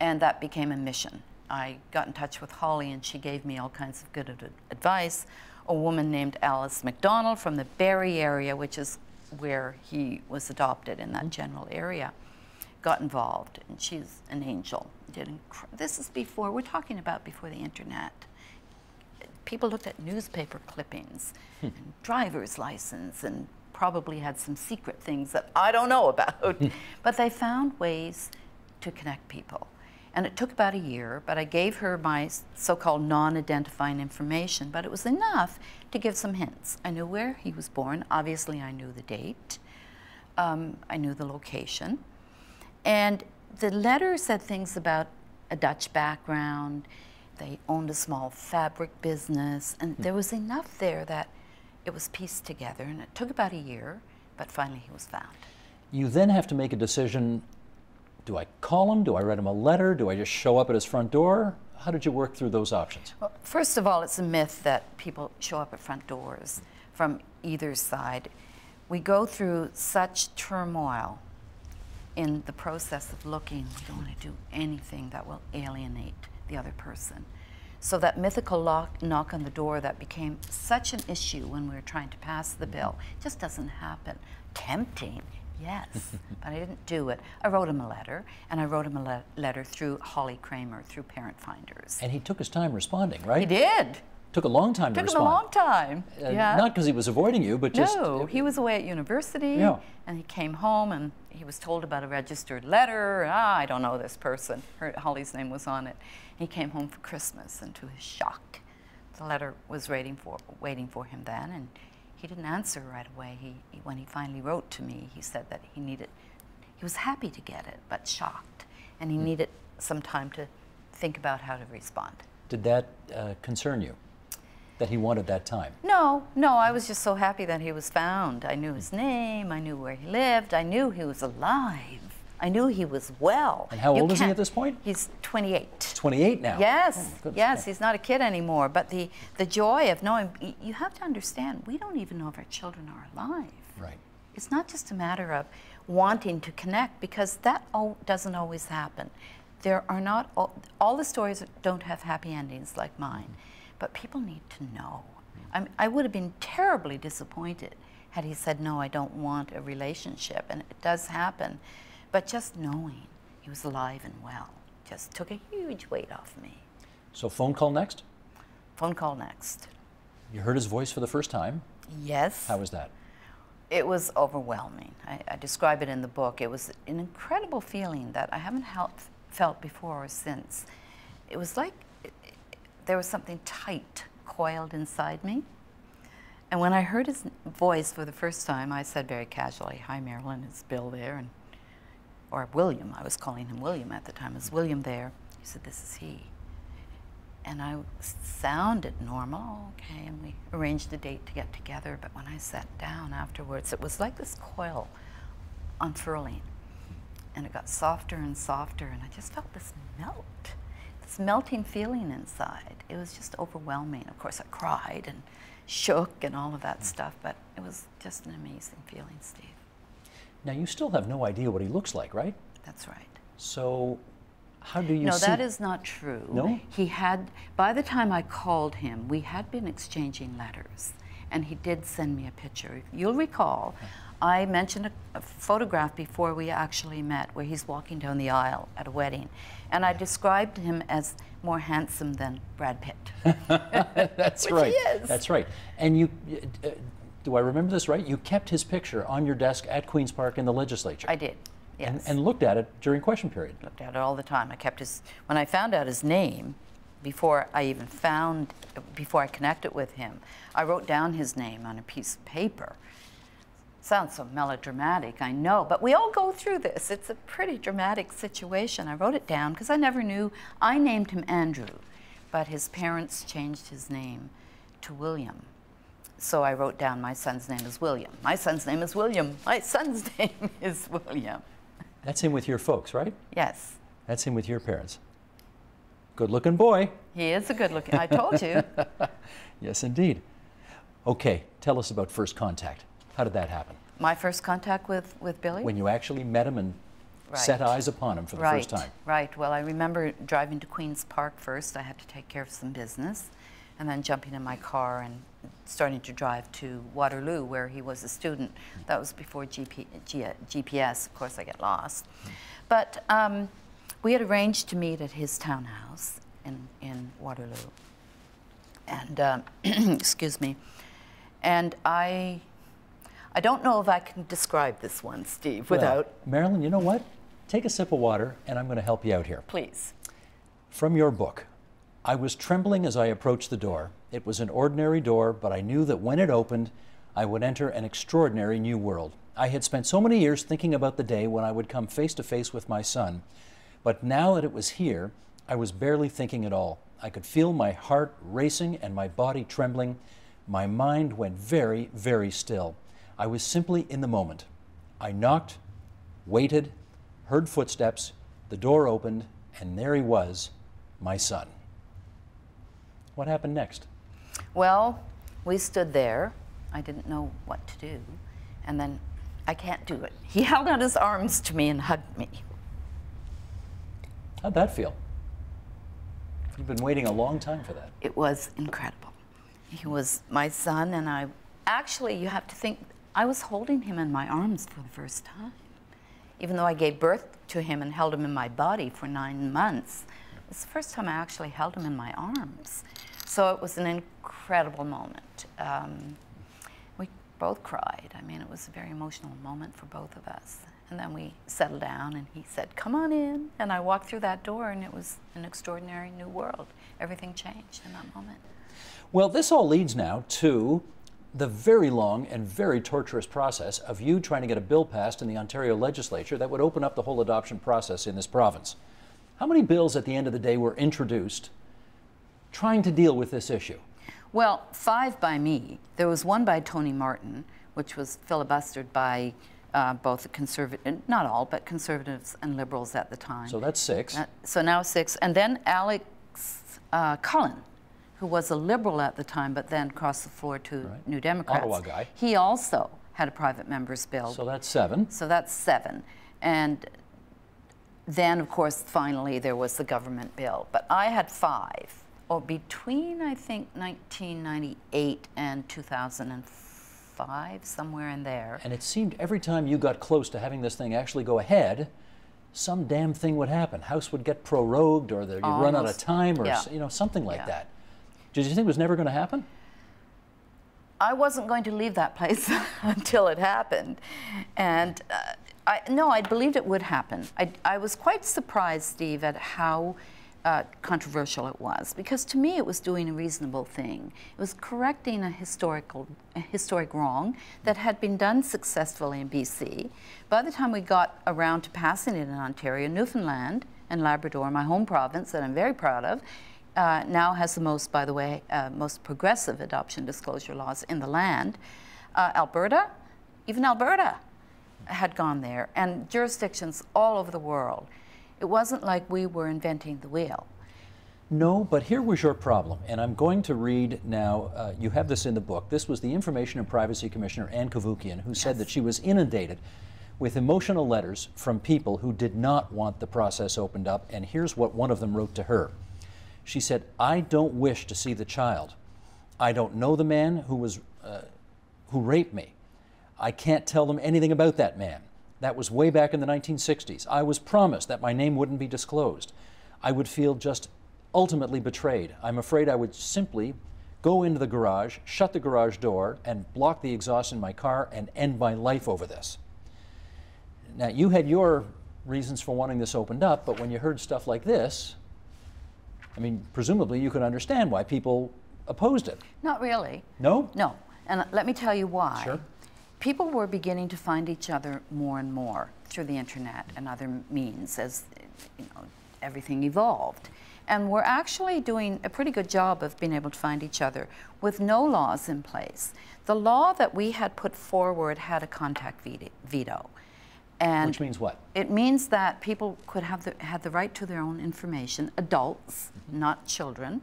And that became a mission. I got in touch with Holly and she gave me all kinds of good advice. A woman named Alice McDonald from the Barrie area, which is where he was adopted in that general area, got involved. And she's an angel. This is before, we're talking about before the internet. People looked at newspaper clippings, and driver's license, and probably had some secret things that I don't know about. But they found ways to connect people. And it took about a year, but I gave her my so-called non-identifying information, but it was enough to give some hints. I knew where he was born. Obviously, I knew the date. I knew the location. And the letter said things about a Dutch background. They owned a small fabric business, and there was enough there that it was pieced together, and it took about a year, but finally he was found. You then have to make a decision, do I call him, do I write him a letter, do I just show up at his front door? How did you work through those options? Well, first of all, it's a myth that people show up at front doors from either side. We go through such turmoil in the process of looking, we don't want to do anything that will alienate the other person. So that mythical knock on the door that became such an issue when we were trying to pass the bill just doesn't happen. Tempting, yes, but I didn't do it. I wrote him a letter, and I wrote him a letter through Holly Kramer, through Parent Finders. And he took his time responding, right? He did. Took a long time to respond. Took him a long time, yeah. Not because he was avoiding you, but just... No, he was away at university, and he came home, and he was told about a registered letter. Ah, I don't know this person. Holly's name was on it. He came home for Christmas, and to his shock, the letter was waiting for him then, and he didn't answer right away. When he finally wrote to me, he said that he needed... He was happy to get it, but shocked, and he needed some time to think about how to respond. Did that concern you? That he wanted that time? No, no, I was just so happy that he was found. I knew his name, I knew where he lived, I knew he was alive, I knew he was well. And how old is he at this point? He's 28. 28 now? Yes, oh, yes, he's not a kid anymore, but the joy of knowing, you have to understand, we don't even know if our children are alive. Right. It's not just a matter of wanting to connect, because that doesn't always happen. There are not, all the stories don't have happy endings like mine. But people need to know. I would have been terribly disappointed had he said, no, I don't want a relationship, and it does happen. But just knowing he was alive and well just took a huge weight off me. So phone call next? Phone call next. You heard his voice for the first time? Yes. How was that? It was overwhelming. I describe it in the book. It was an incredible feeling that I haven't felt before or since. It was like, there was something tight coiled inside me. And when I heard his voice for the first time, I said very casually, hi, Marilyn, is Bill there? And, or William, I was calling him William at the time. Is William there? He said, this is he. And I sounded normal, okay, and we arranged a date to get together. But when I sat down afterwards, it was like this coil unfurling. And it got softer and softer, and I just felt this melt. This melting feeling inside. It was just overwhelming. Of course, I cried and shook and all of that stuff, but it was just an amazing feeling, Steve. Now, you still have no idea what he looks like, right? That's right. So, how do you see? No, that is not true. No? He had, by the time I called him, we had been exchanging letters, and he did send me a picture. You'll recall, I mentioned a photograph before we actually met where he's walking down the aisle at a wedding, and I described him as more handsome than Brad Pitt. That's which right. He is. That's right. And you, do I remember this right? You kept his picture on your desk at Queen's Park in the legislature. I did. Yes. And looked at it during question period. Looked at it all the time. I kept his. When I found out his name, before I connected with him, I wrote down his name on a piece of paper. Sounds so melodramatic, I know, but we all go through this. It's a pretty dramatic situation. I wrote it down because I never knew. I named him Andrew, but his parents changed his name to William. So I wrote down, my son's name is William. My son's name is William. My son's name is William. That's him with your folks, right? Yes. That's him with your parents. Good-looking boy. He is a good-looking, I told you. Yes, indeed. Okay, tell us about first contact. How did that happen? My first contact with Billy? When you actually met him and set eyes upon him for the first time. Right. Well, I remember driving to Queen's Park first. I had to take care of some business. And then jumping in my car and starting to drive to Waterloo, where he was a student. That was before GPS. Of course, I get lost. But we had arranged to meet at his townhouse in Waterloo. And, excuse me. And I don't know if I can describe this one, Steve, without... Marilyn, you know what? Take a sip of water, and I'm going to help you out here. Please. From your book, I was trembling as I approached the door. It was an ordinary door, but I knew that when it opened, I would enter an extraordinary new world. I had spent so many years thinking about the day when I would come face to face with my son, but now that it was here, I was barely thinking at all. I could feel my heart racing and my body trembling. My mind went very, very still. I was simply in the moment. I knocked, waited, heard footsteps, the door opened, and there he was, my son. What happened next? Well, we stood there. I didn't know what to do. And then, I can't do it. He held out his arms to me and hugged me. How'd that feel? You've been waiting a long time for that. It was incredible. He was my son, and I actually, you have to think, I was holding him in my arms for the first time. Even though I gave birth to him and held him in my body for 9 months, it was the first time I actually held him in my arms. So it was an incredible moment. We both cried. I mean, it was a very emotional moment for both of us. And then we settled down, and he said, come on in. And I walked through that door, and it was an extraordinary new world. Everything changed in that moment. Well, this all leads now to the very long and very torturous process of you trying to get a bill passed in the Ontario legislature that would open up the whole adoption process in this province. How many bills at the end of the day were introduced trying to deal with this issue? Well, 5 by me. There was one by Tony Martin, which was filibustered by both the conservative, not all, but conservatives and liberals at the time. So that's 6. So now 6. And then Alex Cullen, who was a liberal at the time, but then crossed the floor to New Democrats. Ottawa guy. He also had a private member's bill. So that's 7. So that's 7. And then, of course, finally, there was the government bill. But I had 5, or between, I think, 1998 and 2005, somewhere in there. And it seemed every time you got close to having this thing actually go ahead, some damn thing would happen. House would get prorogued, or you'd run out of time, or you know, something like that. Did you think it was never going to happen? I wasn't going to leave that place until it happened. And I believed it would happen. I was quite surprised, Steve, at how controversial it was, because to me it was doing a reasonable thing. It was correcting a historic wrong that had been done successfully in BC. By the time we got around to passing it in Ontario, Newfoundland and Labrador, my home province that I'm very proud of, now has the most, by the way, most progressive adoption disclosure laws in the land. Even Alberta had gone there, and jurisdictions all over the world. It wasn't like we were inventing the wheel. No, but here was your problem, and I'm going to read now, you have this in the book. This was the Information and Privacy Commissioner, Anne Kavukian, who said that she was inundated with emotional letters from people who did not want the process opened up, and here's what one of them wrote to her. She said, I don't wish to see the child. I don't know the man who raped me. I can't tell them anything about that man. That was way back in the 1960s. I was promised that my name wouldn't be disclosed. I would feel just ultimately betrayed. I'm afraid I would simply go into the garage, shut the garage door, and block the exhaust in my car and end my life over this. Now, you had your reasons for wanting this opened up, but when you heard stuff like this, I mean, presumably you could understand why people opposed it. Not really. No? No. And let me tell you why. Sure. people were beginning to find each other more and more through the internet and other means as, you know, everything evolved. And we're actually doing a pretty good job of being able to find each other with no laws in place. The law that we had put forward had a contact veto. And which means what? It means that people could have had the right to their own information, adults, not children,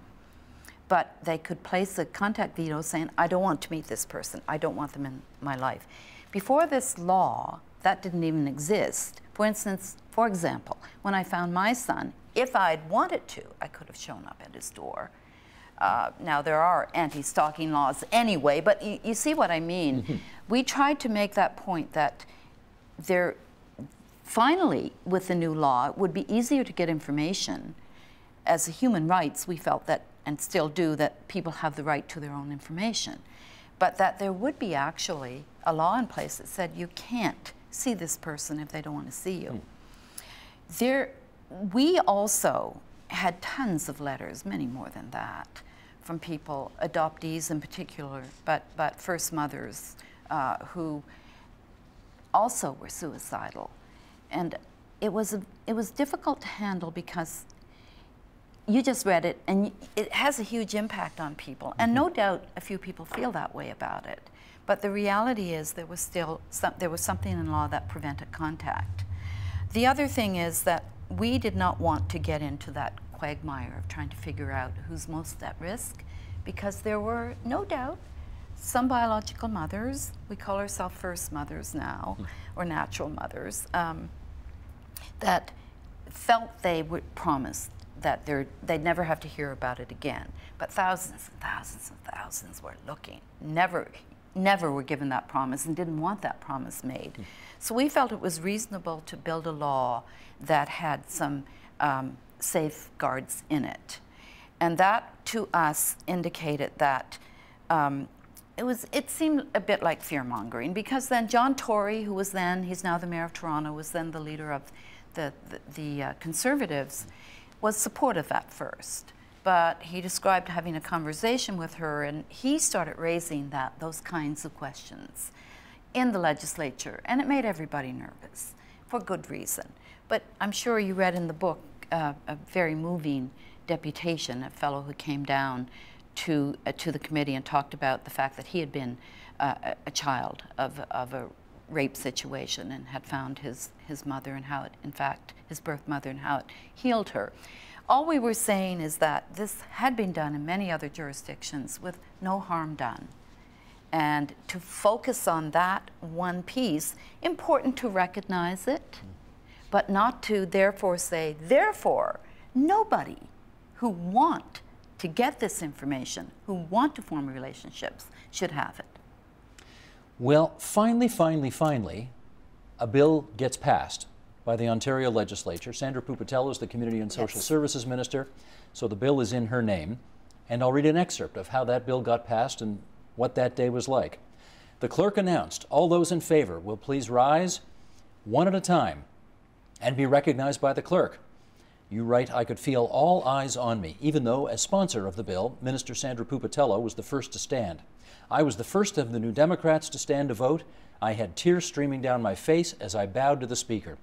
but they could place a contact veto saying, I don't want to meet this person, I don't want them in my life. Before this law, that didn't even exist. For example, when I found my son, if I'd wanted to, I could have shown up at his door. Now, there are anti-stalking laws anyway, but you see what I mean. Mm-hmm. We tried to make that point that there, finally, with the new law, it would be easier to get information. As a human rights, we felt that, and still do, that people have the right to their own information. But that there would be actually a law in place that said you can't see this person if they don't want to see you. Mm. We also had tons of letters, many more than that, from people, adoptees in particular, but first mothers who also were suicidal. And it was difficult to handle because you just read it and it has a huge impact on people. And no doubt a few people feel that way about it. But the reality is there was something in law that prevented contact. The other thing is that we did not want to get into that quagmire of trying to figure out who's most at risk, because there were, no doubt, some biological mothers, we call ourselves first mothers now, or natural mothers, that felt they were promised that they'd never have to hear about it again. But thousands and thousands and thousands were looking, never were given that promise and didn't want that promise made. Mm. So we felt it was reasonable to build a law that had some safeguards in it. And that, to us, indicated that it seemed a bit like fear-mongering, because then John Tory, who was then, he's now the mayor of Toronto, was then the leader of the Conservatives, was supportive at first. But he described having a conversation with her, and he started raising those kinds of questions in the legislature, and it made everybody nervous for good reason. But I'm sure you read in the book a very moving deputation, a fellow who came down to the committee and talked about the fact that he had been a child of a rape situation and had found his mother, and how it, in fact, his birth mother, and how it healed her. All we were saying is that this had been done in many other jurisdictions with no harm done. And to focus on that one piece, important to recognize it, but not to therefore say, therefore, nobody who want to get this information, who want to form relationships, should have it. Well, finally, a bill gets passed by the Ontario legislature. Sandra Pupatello is the Community and Social Services Minister, so the bill is in her name. And I'll read an excerpt of how that bill got passed and what that day was like. The clerk announced, all those in favor will please rise one at a time and be recognized by the clerk. You write, I could feel all eyes on me, even though, as sponsor of the bill, Minister Sandra Pupatello was the first to stand. I was the first of the New Democrats to stand to vote. I had tears streaming down my face as I bowed to the speaker.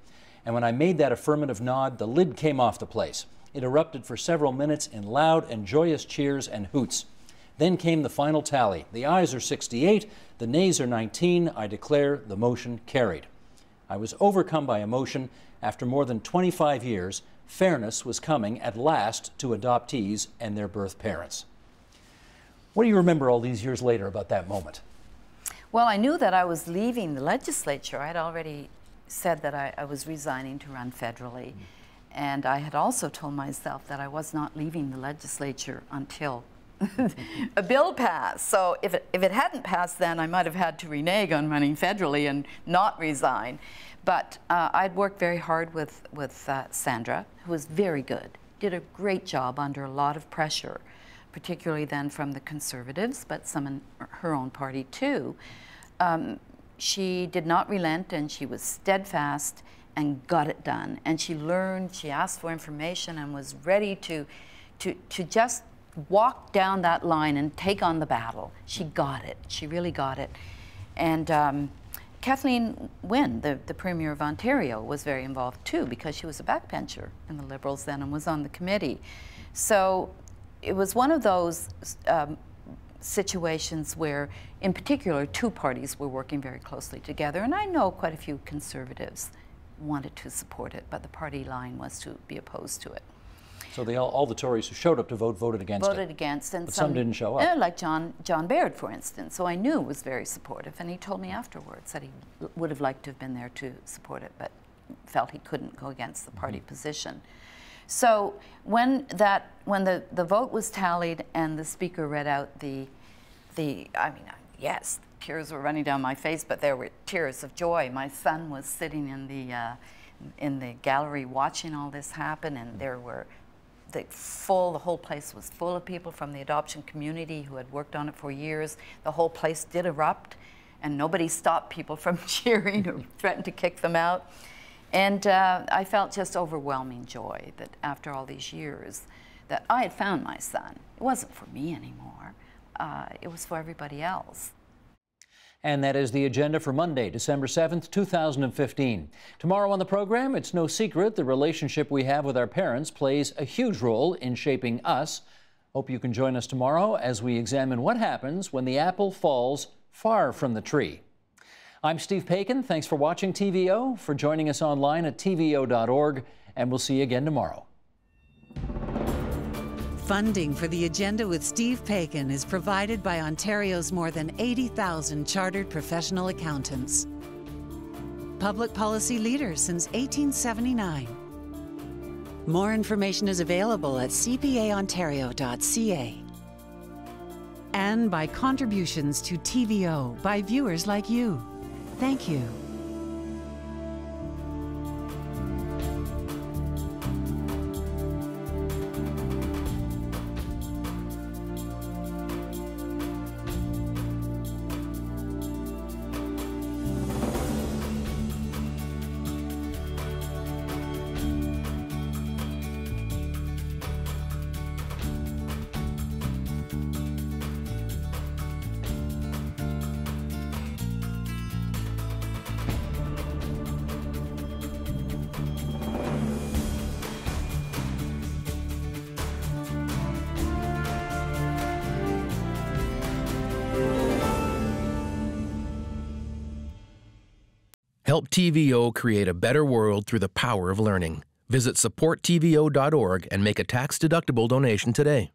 And when I made that affirmative nod, the lid came off the place. It erupted for several minutes in loud and joyous cheers and hoots. Then came the final tally. The ayes are 68, the nays are 19. I declare the motion carried. I was overcome by emotion. After more than 25 years, fairness was coming at last to adoptees and their birth parents. What do you remember all these years later about that moment? Well, I knew that I was leaving the legislature. I'd already said that I was resigning to run federally. Mm. And I had also told myself that I was not leaving the legislature until a bill passed. So if it hadn't passed then, I might have had to renege on running federally and not resign. But I'd worked very hard with Sandra, who was very good, did a great job under a lot of pressure, particularly then from the Conservatives, but some in her own party too. She did not relent, and she was steadfast and got it done. And she learned, she asked for information, and was ready to just walk down that line and take on the battle. She got it. She really got it. And Kathleen Wynne, the Premier of Ontario, was very involved too, because she was a backbencher in the Liberals then and was on the committee. So it was one of those situations where, in particular, two parties were working very closely together. And I know quite a few Conservatives wanted to support it, but the party line was to be opposed to it. So they all the Tories who showed up to vote voted against it. Voted against, and but some didn't show up. Like John Baird, for instance, who I knew was very supportive, and he told me afterwards that he would have liked to have been there to support it, but felt he couldn't go against the party position. So when the vote was tallied and the Speaker read out the I mean, yes, tears were running down my face, but there were tears of joy. My son was sitting in the gallery watching all this happen, and there were. The whole place was full of people from the adoption community who had worked on it for years. The whole place did erupt, and nobody stopped people from cheering or threatened to kick them out. And I felt just overwhelming joy that after all these years that I had found my son. It wasn't for me anymore. It was for everybody else. And that is the agenda for Monday, December 7th, 2015. Tomorrow on the program, it's no secret the relationship we have with our parents plays a huge role in shaping us. Hope you can join us tomorrow as we examine what happens when the apple falls far from the tree. I'm Steve Paikin. Thanks for watching TVO, for joining us online at tvo.org, and we'll see you again tomorrow. Funding for The Agenda with Steve Paikin is provided by Ontario's more than 80,000 chartered professional accountants, public policy leaders since 1879. More information is available at CPAOntario.ca and by contributions to TVO by viewers like you. Thank you. Help TVO create a better world through the power of learning. Visit supporttvo.org and make a tax-deductible donation today.